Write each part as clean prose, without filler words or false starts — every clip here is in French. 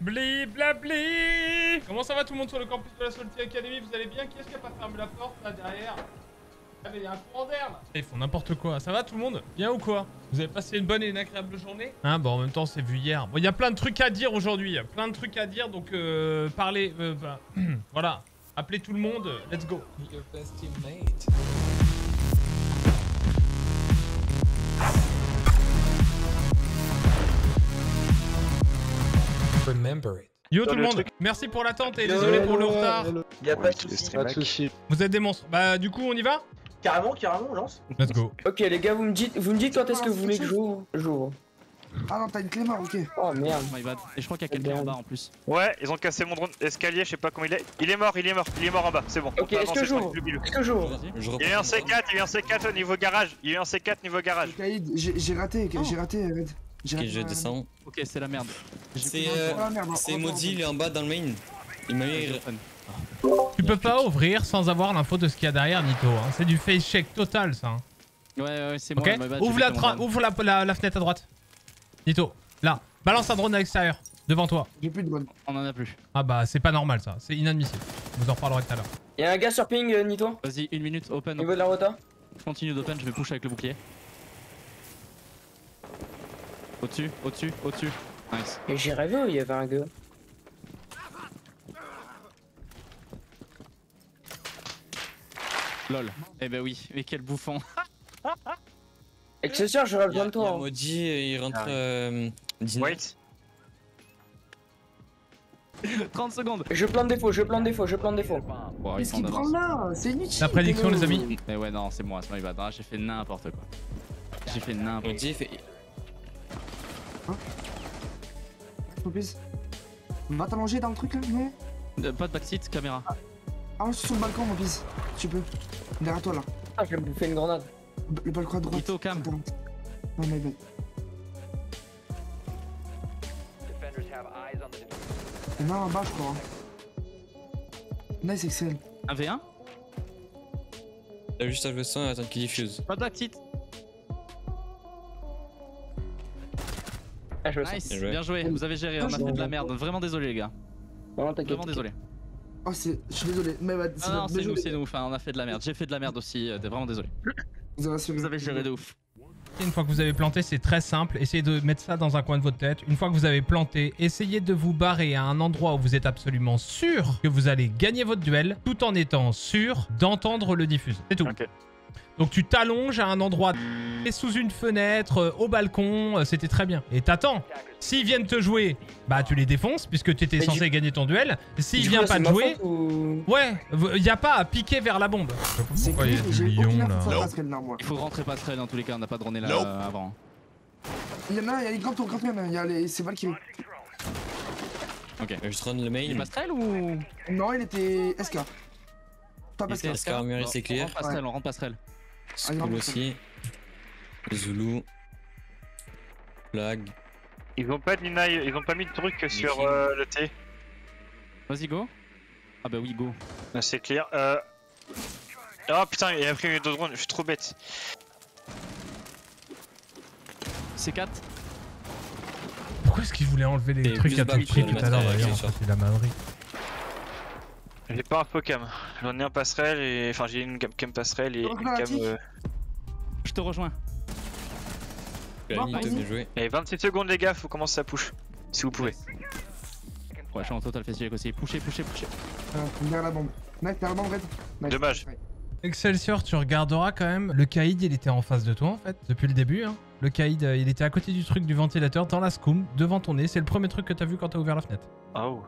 Bli blabli. Comment ça va tout le monde sur le campus de la Salty Academy? Vous allez bien? Qui est-ce qui a pas fermé la porte là derrière? Ah mais il y a un courant d'air là. Ils font n'importe quoi. Ça va tout le monde? Bien ou quoi? Vous avez passé une bonne et une agréable journée? Hein, bon en même temps c'est vu hier. Bon il y a plein de trucs à dire aujourd'hui. Plein de trucs à dire donc parlez... bah, voilà. Appelez tout le monde. Let's go. Your best teammate. Yo tout le monde, merci pour l'attente et désolé pour le retard. Y'a pas de soucis. Vous êtes des monstres. Bah du coup on y va? Carrément, carrément, on lance. Let's go. Ok les gars, vous me dites quand est-ce que vous voulez que j'ouvre. Ah non, t'as une clé mort, ok. Oh merde. Et je crois qu'il y a quelqu'un en bas en plus. Ouais, ils ont cassé mon drone escalier, je sais pas comment il est. Il est mort, il est mort, il est mort en bas, c'est bon. Ok, est-ce que j'ouvre? Il est en C4, il est en C4 au niveau garage. Il est en C4 niveau garage. J'ai raté. Ok, je descends. Ok, c'est la merde. C'est maudit, il est en bas dans le main. Il m'a mis. Tu peux pas ouvrir sans avoir l'info de ce qu'il y a derrière, Nico. Hein. C'est du face check total, ça. Ouais, c'est bon. Okay. Ouvre la fenêtre à droite. Nito, là. Balance un drone à l'extérieur, devant toi. J'ai plus de drone. On en a plus. Ah bah, c'est pas normal, ça. C'est inadmissible. Vous en reparlerez tout à l'heure. Y'a un gars sur ping, Nito. Vas-y, 1 minute, open. Au niveau de la rota. Continue d'open, je vais push avec le bouclier. Au-dessus, au-dessus, au-dessus. Nice. Et j'ai rêvé où il y avait un gars. Lol. Eh ben oui, mais quel bouffon. Excesseur, je rêve bien de toi. Maudit, et il rentre. Wait. 30 secondes. Je plante des faux. Qu'est-ce qu'il prend là? C'est inutile. La prédiction, les amis. Mais ouais, non, c'est moi, il va. J'ai fait n'importe quoi. Va t'allonger dans le truc là, non? Pas de backseat, caméra. Ah, je suis sur le balcon, mon pisse. Tu peux. Derrière toi là. Ah, je vais me bouffer une grenade. Le balcon à droite. Ito, calme. Non, mais ben. Il y en a un en bas, je crois. Nice, Excel. Un V1? T'as juste à jouer ça et attendre qu'il diffuse. Pas de backseat. Nice, bien joué, vous avez géré, on a fait de la merde, vraiment désolé les gars. Vraiment désolé. Oh je suis désolé, mais bah, non, c'est nous, enfin on a fait de la merde, j'ai fait de la merde aussi, vraiment désolé. Vous avez géré de ouf. Une fois que vous avez planté, c'est très simple, essayez de mettre ça dans un coin de votre tête. Une fois que vous avez planté, essayez de vous barrer à un endroit où vous êtes absolument sûr que vous allez gagner votre duel, tout en étant sûr d'entendre le diffuse. C'est tout. Okay. Donc tu t'allonges à un endroit sous une fenêtre, au balcon, c'était très bien. Et t'attends. S'ils viennent te jouer, bah tu les défonces puisque tu étais censé gagner ton duel. S'ils viennent pas te jouer, ouais, y a pas à piquer vers la bombe. C'est quoi là? Il faut rentrer passerelle dans tous les cas, on n'a pas droné là avant. Il y en a un, il y a les grands tours, il y a les... C'est Valkyrie. Ok, je run le main. Il est passerelle ou... Non, il était SK. Pas passerelle. SK, c'est clair. On rentre passerelle. School aussi. Zulu. Flag. Ils ont pas mis de truc sur le T. Vas-y go. Ah bah oui go. C'est clair. Oh putain il a pris mes 2 drones, je suis trop bête. C4. Pourquoi est-ce qu'il voulait enlever les trucs à tout prix tout à l'heure d'ailleurs? En fait il a Maverick. J'ai pas un peu cam, j'en ai un passerelle et... Enfin j'ai une cam passerelle et une cam... Je te rejoins. Allez 26 secondes les gars, faut commencer à push. Si vous pouvez. Ouais je suis en total festival aussi, pusher. Derrière la bombe. Mec derrière la bombe red. Dommage. Excelsior, tu regarderas quand même, le Kaïd il était en face de toi en fait, depuis le début hein. Le Kaïd il était à côté du truc du ventilateur, dans la scoum, devant ton nez, c'est le premier truc que t'as vu quand t'as ouvert la fenêtre. Oh.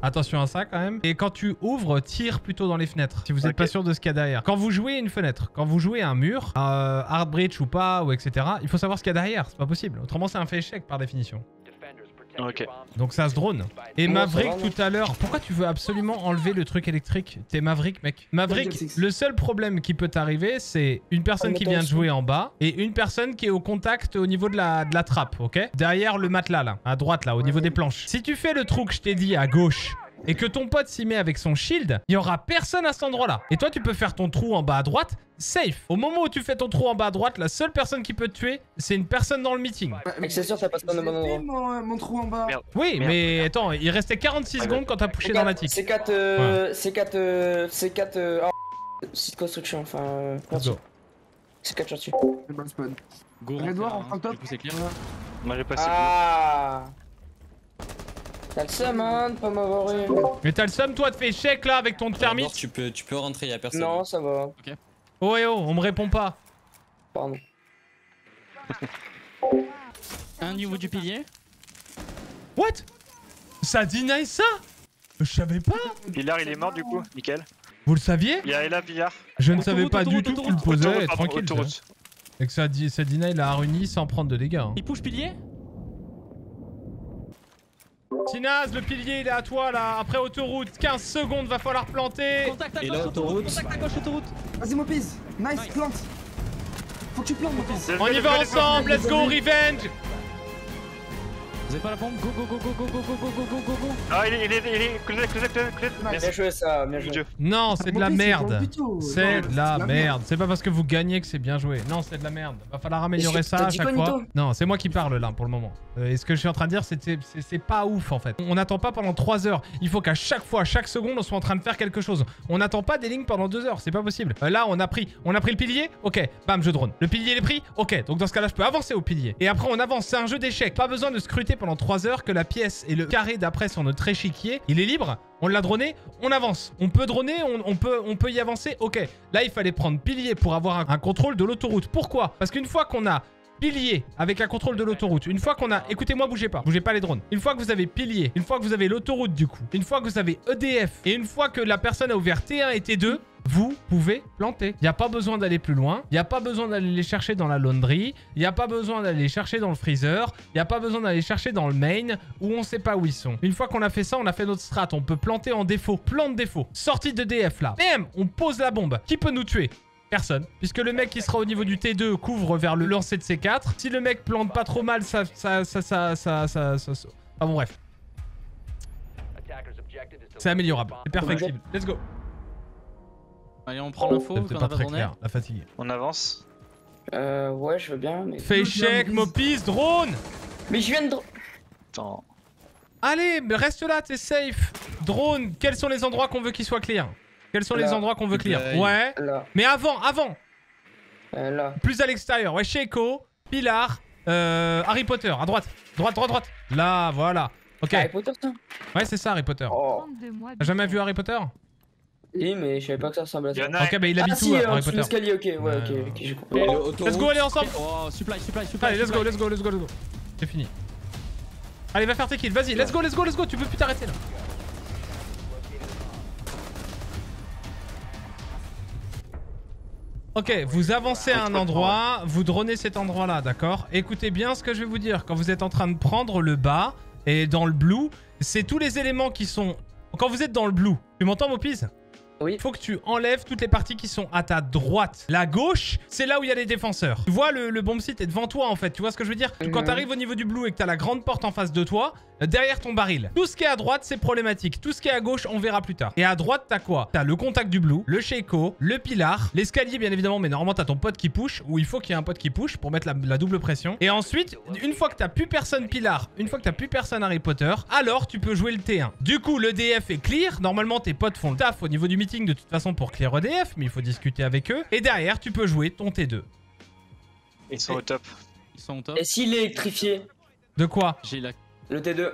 Attention à ça quand même. Et quand tu ouvres, tire plutôt dans les fenêtres. Si vous n'êtes pas sûr de ce qu'il y a derrière. Quand vous jouez une fenêtre, quand vous jouez un mur, hard bridge ou pas, ou etc. Il faut savoir ce qu'il y a derrière. C'est pas possible. Autrement, c'est un fait échec par définition. Ok. Donc ça se drone. Et Maverick tout à l'heure. Pourquoi tu veux absolument enlever le truc électrique? T'es Maverick, mec. Maverick, le seul problème qui peut t'arriver, c'est une personne qui vient de jouer en bas et une personne qui est au contact au niveau de la trappe, ok? Derrière le matelas, là. À droite, là, au niveau des planches. Si tu fais le trou que je t'ai dit à gauche et que ton pote s'y met avec son shield, il n'y aura personne à cet endroit-là. Et toi, tu peux faire ton trou en bas à droite, safe. Au moment où tu fais ton trou en bas à droite, la seule personne qui peut te tuer, c'est une personne dans le meeting. Mais c'est sûr, ça passe dans le bon endroit. Mon trou en bas. Merde. Oui, merde, mais merde. Attends, il restait 46 secondes quand t'as poussé dans la tique. C'est 4... Site construction, enfin... Let's go. C'est 4 chantiers. C'est bon spawn. Go. Edouard, en top. Moi j'ai passé. Ah. T'as le seum hein de pas m'avoir eu. Mais t'as le seum toi de faire échec là avec ton thermite. Tu peux rentrer, y'a personne. Non ça va. Ok. Oh et oh, on me répond pas. Pardon. Un niveau du pilier. What? Ça dit nice ça? Je savais pas. Billard il est mort du coup, nickel. Vous le saviez? Il est là Billard. Je ne savais pas du tout que tu le posais, tranquille. Et que ça deny la Haruni sans prendre de dégâts. Hein. Il push pilier? Tinaz, le pilier il est à toi là, après autoroute, 15 secondes, va falloir planter. Contact à gauche, autoroute. Contact à gauche, autoroute. Vas-y Mopiz, nice, plante. Faut que tu plantes Mopiz. On y va ensemble, let's go, revenge. Vous avez pas la bombe? Go go go go go go go go go go. Ah il est clé. Bien joué ça, bien joué. Non c'est de la merde. C'est de la merde. C'est pas parce que vous gagnez que c'est bien joué. Non c'est de la merde. Va falloir améliorer ça à chaque fois. Non c'est moi qui parle là pour le moment. Et ce que je suis en train de dire c'est pas ouf en fait. On n'attend pas pendant 3 heures. Il faut qu'à chaque fois, à chaque seconde on soit en train de faire quelque chose. On n'attend pas des lignes pendant 2 heures. C'est pas possible. Là on a pris le pilier. Ok bam je drone. Le pilier il est pris. Ok donc dans ce cas là je peux avancer au pilier. Et après on avance. C'est un jeu d'échecs. Pas besoin de scruter pendant 3 heures que la pièce et le carré d'après sur notre échiquier, il est libre, on l'a droné, on avance. On peut droner, on peut y avancer, ok. Là, il fallait prendre pilier pour avoir un contrôle de l'autoroute. Pourquoi? Parce qu'une fois qu'on a pilier avec un contrôle de l'autoroute, une fois qu'on a... Écoutez-moi, bougez pas les drones. Une fois que vous avez pilier, une fois que vous avez l'autoroute du coup, une fois que vous avez EDF et une fois que la personne a ouvert T1 et T2... vous pouvez planter. Il n'y a pas besoin d'aller plus loin. Il n'y a pas besoin d'aller les chercher dans la laundry. Il n'y a pas besoin d'aller les chercher dans le freezer. Il n'y a pas besoin d'aller chercher dans le main où on ne sait pas où ils sont. Une fois qu'on a fait ça, on a fait notre strat. On peut planter en défaut. Plante défaut. Sortie de DF là. Bam, on pose la bombe. Qui peut nous tuer ? Personne. Puisque le mec qui sera au niveau du T2 couvre vers le lancer de C4. Si le mec plante pas trop mal, ça... Ah bon, bref. C'est améliorable. C'est perfectible. Let's go. Allez, on prend l'info, on a pas clair, la fatigue. On avance. Ouais, je veux bien, mais... Fais échec, Mopiz, drone. Mais je viens de... Attends... Allez, mais reste là, t'es safe. Drone, quels sont les endroits qu'on veut qu'ils soient clear? Quels sont les endroits qu'on veut clear? Ouais, là. Mais avant là. Plus à l'extérieur, ouais, chez Echo, Pilar, Harry Potter, à droite. Droite. Là, voilà. Ok. Harry Potter, ça? Ouais, c'est ça, Harry Potter. Oh. T'as jamais vu Harry Potter? Oui, mais je savais pas que ça ressemble à ça. Ok, bah il habite où, Harry Potter? L'escalier, ok, j'ai compris. Let's go, allez, ensemble. Oh, supply. Allez, let's go. C'est fini. Allez, va faire tes kills, vas-y, let's go. Tu peux plus t'arrêter là. Ok, vous avancez à un endroit, vous dronez cet endroit là, d'accord? Écoutez bien ce que je vais vous dire. Quand vous êtes en train de prendre le bas et dans le blue, c'est tous les éléments qui sont... Quand vous êtes dans le blue, tu m'entends, Mopiz? Oui. Faut que tu enlèves toutes les parties qui sont à ta droite. La gauche, c'est là où il y a les défenseurs. Tu vois, le bomb site est devant toi en fait. Tu vois ce que je veux dire? Quand t'arrives au niveau du blue et que t'as la grande porte en face de toi, derrière ton baril. Tout ce qui est à droite, c'est problématique. Tout ce qui est à gauche, on verra plus tard. Et à droite, t'as quoi? T'as le contact du blue, le Sheiko, le pilar, l'escalier bien évidemment, mais normalement t'as ton pote qui push, ou il faut qu'il y ait un pote qui push pour mettre la double pression. Et ensuite, une fois que t'as plus personne pilar, une fois que t'as plus personne Harry Potter, alors tu peux jouer le T1. Du coup, le DF est clear. Normalement, tes potes font le taf au niveau du de toute façon pour clear EDF, mais il faut discuter avec eux. Et derrière, tu peux jouer ton T2. Ils sont au top. Et s'il est électrifié? De quoi? J'ai la... Le T2.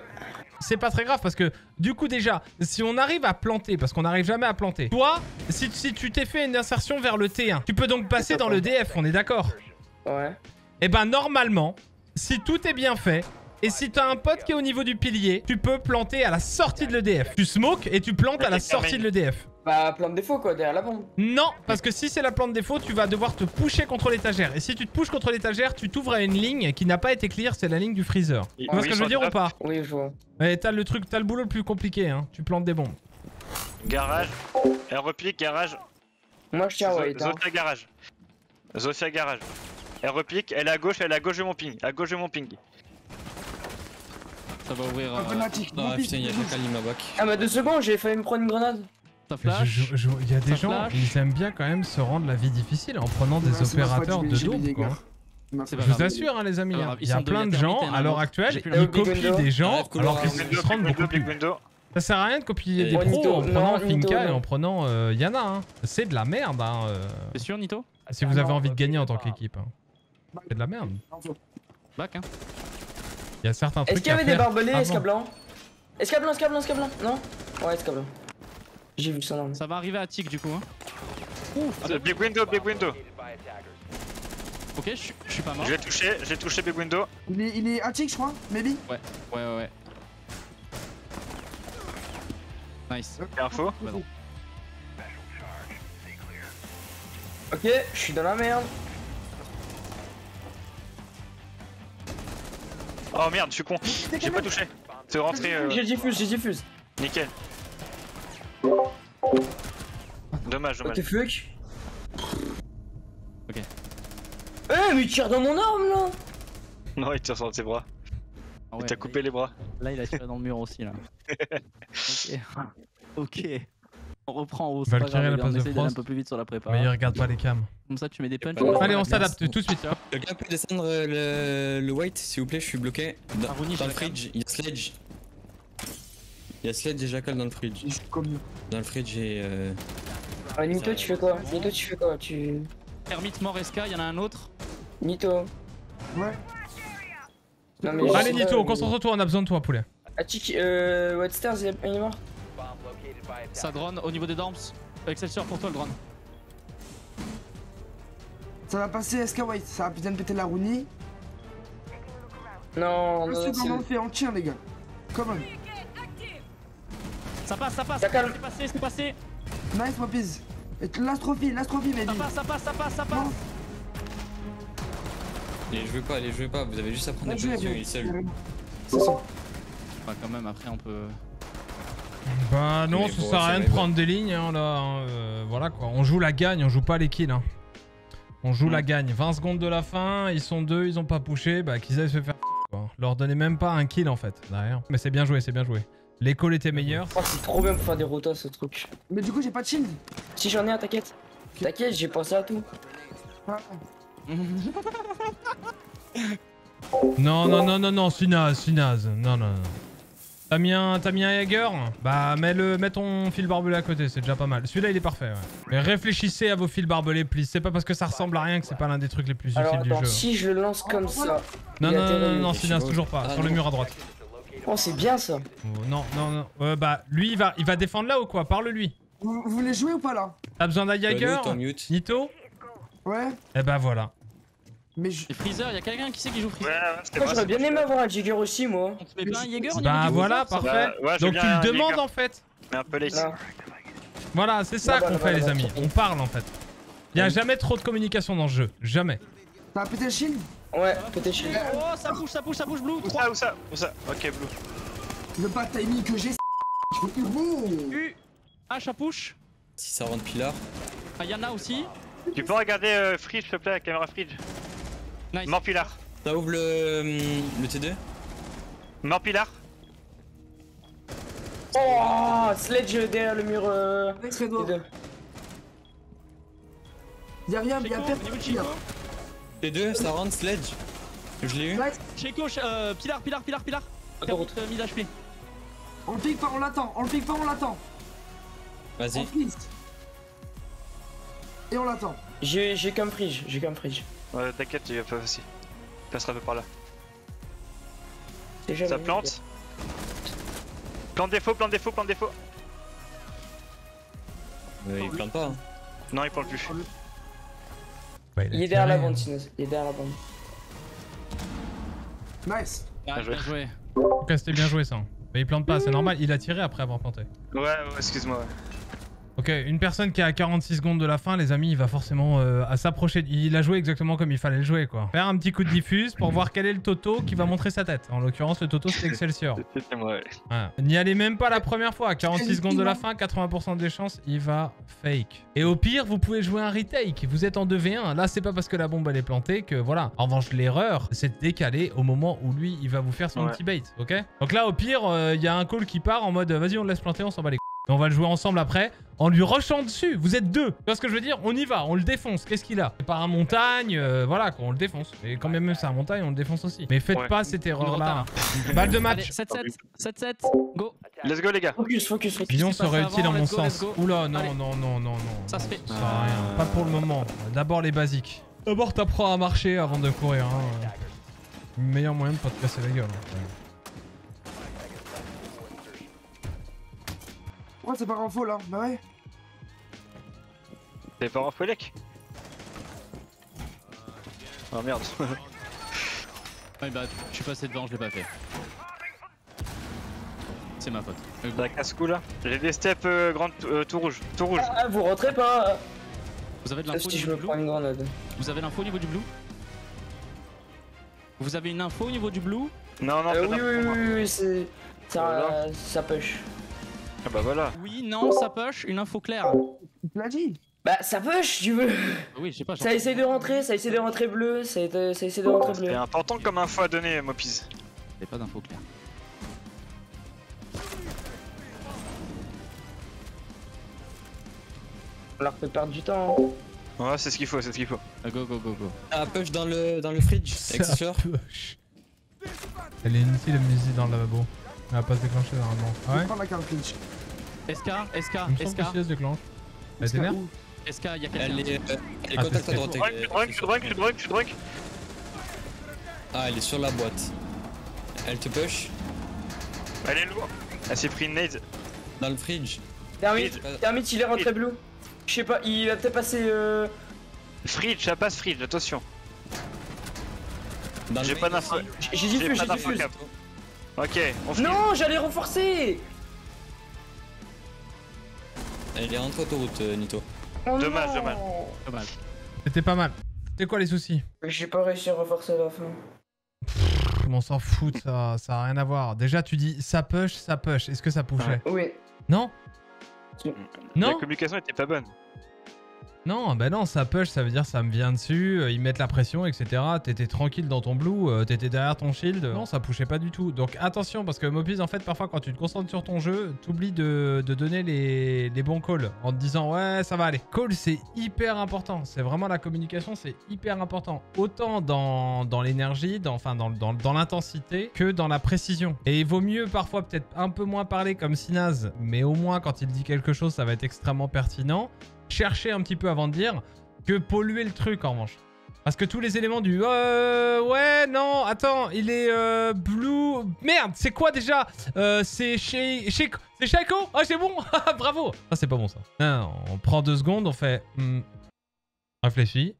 C'est pas très grave parce que du coup déjà, si on arrive à planter, parce qu'on n'arrive jamais à planter, toi, si tu t'es fait une insertion vers le T1, tu peux donc passer dans le DF, on est d'accord? Ouais. Et ben normalement, si tout est bien fait, et si t'as un pote qui est au niveau du pilier, tu peux planter à la sortie de l'EDF. Tu smokes et tu plantes à la sortie de l'EDF. Bah, plante défaut quoi, derrière la bombe. Non, parce que si c'est la plante défaut, tu vas devoir te pousser contre l'étagère. Et si tu te pousses contre l'étagère, tu t'ouvres à une ligne qui n'a pas été clear, c'est la ligne du freezer. Tu vois ce que je veux dire ou pas? Oui, je vois. Mais t'as le truc, t'as le boulot le plus compliqué, hein. Tu plantes des bombes. Garage. Elle replique, garage. Moi je tiens, ouais. Zofia garage. Zofia garage. Elle replique, elle est à gauche de mon ping. Ça va ouvrir. Ah putain, il y a Jackal, il m'a back. Ah, bah 2 secondes, j'ai failli me prendre une grenade. Ça flash. Il y a des gens, ils aiment bien quand même se rendre la vie difficile en prenant des opérateurs de dos, quoi. Je vous assure, les amis, il y a plein de gens à l'heure actuelle, ils copient des gens alors qu'ils se rendent beaucoup plus. Ça sert à rien de copier des pros en prenant Finca et en prenant Yana. C'est de la merde. C'est sûr, Nito ? Si vous avez envie de gagner en tant qu'équipe. C'est de la merde. Back, hein. Il y a certains trucs. Est-ce qu'il y avait des barbelés, escablant ? Escablant, escablant, escablant. Non ? Ouais, escablant. J'ai vu son arme. Ça va arriver à Tic du coup. Ouh, big window, big window. Ok, je suis pas mort. J'ai touché big window. Il est à Tic, je crois, maybe ? Ouais, ouais. Nice. T'as info ? Bah non. Ok, je suis dans la merde. Oh merde, je suis con. J'ai pas touché. C'est rentré. J'ai diffuse. Nickel. Dommage. Ok, fuck. Ok. Eh, mais il tire dans mon arme là. Non, il tire sur tes bras. Ah ouais, il t'a coupé les bras. Là, il a tiré dans le mur aussi là. Ok. On reprend au stage. Valkyrie, la passe de France. Un peu plus vite sur la prépa. Mais il regarde pas les cams. Comme ça, tu mets des punches. Allez, on s'adapte tout de suite. Quelqu'un peut descendre le white, s'il vous plaît, je suis bloqué. Dans le fridge, il y a Sledge. Il y a Sledge et Jackal dans le fridge. Dans le fridge et. Ah, Nito, tu fais quoi? Hermite mort, SK, il y en a un autre. Nito. Ouais. Non, mais allez, Nito, concentre-toi, on a besoin de toi, poulet. Attic, Wildstars, il est mort. Ça drone au niveau des dorms. Excelsior pour toi le drone. Ça va passer SK White, ça va putain de péter la Rooney. Non, non, non. On fait en tien les gars. Come on. Ça passe. C'est passé. Nice, ma pise. L'astrophy, mais Ça passe. Non. Les jouez pas, vous avez juste à prendre des positions, il est seul. C'est ça. Bah, quand même, après on peut. Bah non, ça sert à rien de prendre des lignes hein, là, voilà quoi, on joue la gagne, on joue pas les kills hein. On joue la gagne, 20 secondes de la fin, ils sont deux, ils ont pas pushé, bah qu'ils aillent se faire quoi. Leur donnez même pas un kill en fait, derrière. Mais c'est bien joué, L'école était meilleure. Oh, c'est trop bien pour faire des rotas ce truc. Mais du coup j'ai pas de shield. Si j'en ai un, t'inquiète. T'inquiète, j'ai pensé à tout. non, c'est naze, non. T'as mis un Jäger ? Bah mets ton fil barbelé à côté, c'est déjà pas mal. Celui-là il est parfait, ouais. Mais réfléchissez à vos fils barbelés, please. C'est pas parce que ça ressemble à rien que c'est pas l'un des trucs les plus utiles du jeu. Si je le lance comme ça... Non, Sinas, toujours pas. Sur le mur à droite. Oh, c'est bien ça. Non. Bah lui, il va défendre là ou quoi ? Parle-lui. Vous voulez jouer ou pas là ? T'as besoin d'un Jäger ? Nito ? Ouais. Et bah voilà. Mais je... Freezer, y'a quelqu'un qui sait qui joue Freezer. Moi j'aurais bien aimé avoir un Jäger aussi moi. On se met pas un Jäger. Bah voilà, parfait. Donc tu le demandes en fait. Voilà, c'est ça qu'on fait les amis, on parle en fait. Y'a jamais trop de communication dans ce jeu, jamais. T'as pété le shield ? Ouais, pété le shield. Oh, ça bouge, Blue. Où ça ? Ok, Blue. Le bad timing que j'ai, H à push. Si ça rentre Pilar. Ah, y'en a aussi. Tu peux regarder Fridge s'il te plaît, la caméra Fridge. Nice. Mort Pilar. Ça ouvre le T2. Mort Pilar. Oh, Sledge derrière le mur T2. Y'a rien, y'a Pilar. T2, ça rentre, Sledge. Je l'ai eu. Chez gauche, Pilar. 40 000 HP. On le pique pas, on l'attend. Vas-y. Et on l'attend. J'ai qu'un fridge. Ouais, t'inquiète, il va pas aussi. Il passera un peu par là. Ça plante. Plante défaut. Il plante pas. Hein. Non, il plante plus. Bah, il est derrière la bande, Sinus. Nice. Bien joué. Ok, c'était bien joué ça. Mais il plante pas, c'est normal, il a tiré après avoir planté. Ouais, excuse-moi. Ok, une personne qui est à 46 secondes de la fin, les amis, il va forcément à s'approcher. Il a joué exactement comme il fallait le jouer, quoi. Faire un petit coup de diffuse pour voir quel est le Toto qui va montrer sa tête. En l'occurrence, le Toto, c'est Excelsior. C'était moi, ouais. Voilà. N'y allez même pas la première fois. 46 secondes de la fin, 80% des chances, il va fake. Et au pire, vous pouvez jouer un retake. Vous êtes en 2v1. Là, c'est pas parce que la bombe, elle est plantée que voilà. En revanche, l'erreur, c'est décalé au moment où lui, il va vous faire son petit bait, ok? Donc là, au pire, il y a un call qui part en mode, vas-y, on le laisse planter, on s'en bat les couilles. Et on va le jouer ensemble après, en lui rushant dessus. Vous êtes deux. Tu vois ce que je veux dire? On y va, on le défonce. Qu'est-ce qu'il a? C'est pas un montagne, voilà quoi, on le défonce. Et quand même c'est un montagne, on le défonce aussi. Mais faites pas cette erreur-là. Balle de match. 7-7, 7-7, go. Let's go les gars. Focus, focus, focus. Billon serait utile en mon sens. Oula, non, non, non, non. Ça se fait. Ça sert à rien. Pas pour le moment. D'abord les basiques. D'abord t'apprends à marcher avant de courir. Hein. Meilleur moyen de pas te casser la gueule. Ouais, c'est pas en faux là, bah ouais. C'est pas en faux, Elec. Oh merde. Ouais, bah, je suis passé devant, je l'ai pas fait. C'est ma faute. La casse-cou là. J'ai des steps grandes, tout rouge. Tout rouge. Ah, vous rentrez pas. Vous avez de l'info au niveau du blue. Vous avez l'info au niveau du blue. Vous avez une info au niveau du blue. Non, non, oui, oui, c'est. Ça push. Ah bah voilà. Oui, non, ça push, une info claire. Tu l'as dit. Bah ça push, tu veux. Oui, je sais pas. Ça essaie de rentrer, ça essaie de rentrer bleu, ça essaie de rentrer bleu. C'est important comme info à donner, Mopiz. C'est pas d'info claire. On leur fait perdre du temps. Hein. Ouais, c'est ce qu'il faut, c'est ce qu'il faut. Go, go, go, go. Ah, push dans le fridge, c'est sûr. Elle est inutile, la musique dans le lavabo. Elle va pas se déclencher normalement. Ah ouais. Prends la carte clinch. SK. Je laisse déclenche. Elle t'énerve. SK, y'a quelqu'un. Elle est contact à droite. Je suis drunk. Ah, elle est sur la boîte. Elle te push. Elle est loin. Elle s'est pris une nade. Dans le fridge. Dermit, il est rentré blue. Je sais pas, il a peut-être passé. Fridge, ça passe fridge, attention. J'ai pas d'info. J'ai dit plus, j'ai dit plus. Ok, on finit. Non, j'allais renforcer. Il est entre autoroute, Nito. Oh dommage, dommage, dommage. C'était pas mal. C'était quoi les soucis? J'ai pas réussi à renforcer à la fin. Pfff, on s'en fout, ça a rien à voir. Déjà, tu dis ça push. Est-ce que ça pushait? Oui. Non? Non. La communication était pas bonne. Non, bah non, ça push, ça veut dire ça me vient dessus, ils mettent la pression, etc. T'étais tranquille dans ton blue, t'étais derrière ton shield. Non, ça pushait pas du tout. Donc attention, parce que Mopiz, en fait, parfois, quand tu te concentres sur ton jeu, t'oublies de donner les bons calls en te disant « Ouais, ça va aller ». Call, c'est hyper important. C'est vraiment la communication, c'est hyper important. Autant dans l'énergie, dans l'intensité, que dans la précision. Et il vaut mieux parfois peut-être un peu moins parler comme Sinaz, mais au moins, quand il dit quelque chose, ça va être extrêmement pertinent. Chercher un petit peu avant de dire que polluer le truc en revanche. Parce que tous les éléments du ouais, non, attends, il est blue. Merde, c'est quoi déjà c'est c'est Shaco. Ah, c'est bon. Bravo. Ah, c'est pas bon ça. Non, on prend 2 secondes, on fait réfléchit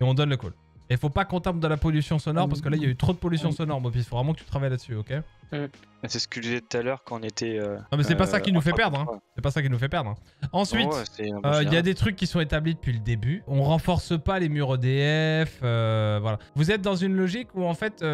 et on donne le call. Et faut pas qu'on tape de la pollution sonore parce que là, il y a eu trop de pollution sonore, Mopis. Faut vraiment que tu travailles là-dessus, ok? C'est ce que je disais tout à l'heure quand on était. Non, mais c'est pas ça qui nous fait perdre. Hein. C'est pas ça qui nous fait perdre. Hein. Ensuite, il y a des trucs qui sont établis depuis le début. On renforce pas les murs EDF. Voilà. Vous êtes dans une logique où en fait,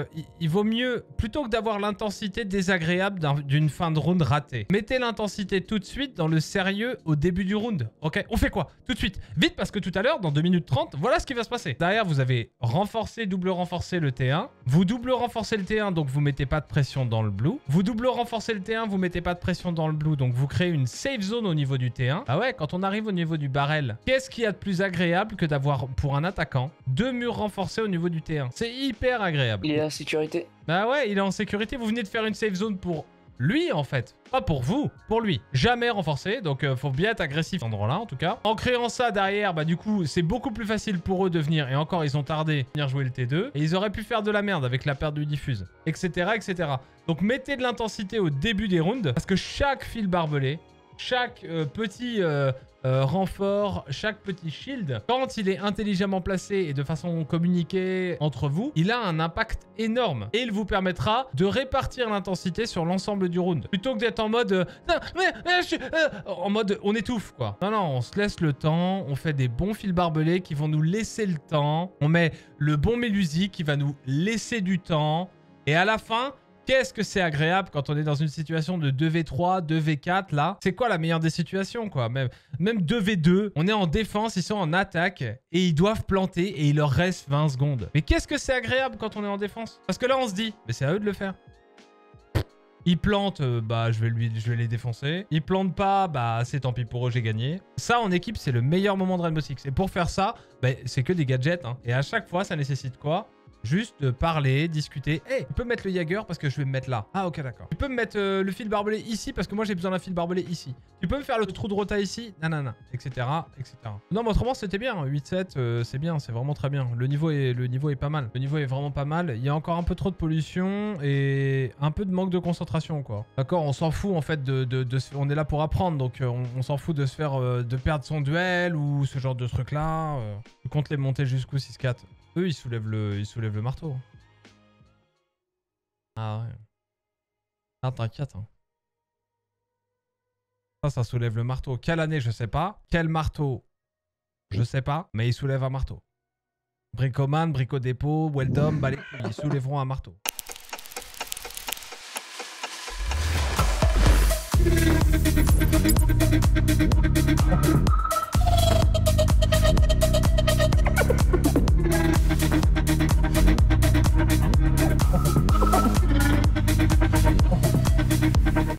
il vaut mieux plutôt que d'avoir l'intensité désagréable d'une fin de round ratée. Mettez l'intensité tout de suite dans le sérieux au début du round. Ok, on fait quoi? Tout de suite, vite parce que tout à l'heure, dans 2 minutes 30, voilà ce qui va se passer. Derrière, vous avez renforcé, double renforcé le T1. Vous double renforcez le T1, donc vous mettez pas de pression dans le blue. Vous double renforcez le T1, vous mettez pas de pression dans le blue, donc vous créez une safe zone au niveau du T1. Ah ouais, quand on arrive au niveau du barrel, qu'est-ce qu'il y a de plus agréable que d'avoir, pour un attaquant, 2 murs renforcés au niveau du T1? C'est hyper agréable. Il est en sécurité. Bah ouais, il est en sécurité. Vous venez de faire une safe zone pour lui, en fait. Pas pour vous, pour lui. Jamais renforcé, donc faut bien être agressif à cet endroit-là, en tout cas. En créant ça derrière, bah du coup, c'est beaucoup plus facile pour eux de venir, et encore, ils ont tardé, venir jouer le T2, et ils auraient pu faire de la merde avec la perte du diffuse, etc., etc. Donc mettez de l'intensité au début des rounds, parce que chaque fil barbelé, chaque petit renfort, chaque petit shield, quand il est intelligemment placé et de façon communiquée entre vous, il a un impact énorme et il vous permettra de répartir l'intensité sur l'ensemble du round. Plutôt que d'être en mode en mode on étouffe quoi. Non, non, on se laisse le temps, on fait des bons fils barbelés qui vont nous laisser le temps, on met le bon Mélusi qui va nous laisser du temps et à la fin... Qu'est-ce que c'est agréable quand on est dans une situation de 2v3, 2v4, là. C'est quoi la meilleure des situations, quoi, même 2v2, on est en défense, ils sont en attaque, et ils doivent planter, et il leur reste 20 secondes. Mais qu'est-ce que c'est agréable quand on est en défense? Parce que là, on se dit, mais c'est à eux de le faire. Ils plantent, bah, je vais les défoncer. Ils plantent pas, bah, c'est tant pis pour eux, j'ai gagné. Ça, en équipe, c'est le meilleur moment de Rainbow Six. Et pour faire ça, bah, c'est que des gadgets, hein. Et à chaque fois, ça nécessite quoi? Juste de parler, discuter. Hé, tu peux mettre le Jäger parce que je vais me mettre là. Ah, ok, d'accord. Tu peux me mettre le fil barbelé ici parce que moi, j'ai besoin d'un fil barbelé ici. Tu peux me faire le trou de rota ici. Nanana, etc., etc. Non, mais autrement, c'était bien. 8-7, c'est bien. C'est vraiment très bien. Le niveau est pas mal. Le niveau est vraiment pas mal. Il y a encore un peu trop de pollution et un peu de manque de concentration, quoi. D'accord, on s'en fout, en fait, on est là pour apprendre. Donc, on s'en fout de se faire... de perdre son duel ou ce genre de truc-là. Tu comptes les monter jusqu'où, 6-4 ? Eux, ils soulèvent le marteau. Ah ouais. Ah, t'inquiète. Hein. Ça soulève le marteau. Quelle année, je sais pas. Quel marteau, je sais pas. Mais ils soulèvent un marteau. Bricoman, Bricodépôt, Weldom, Balé, ils soulèveront un marteau.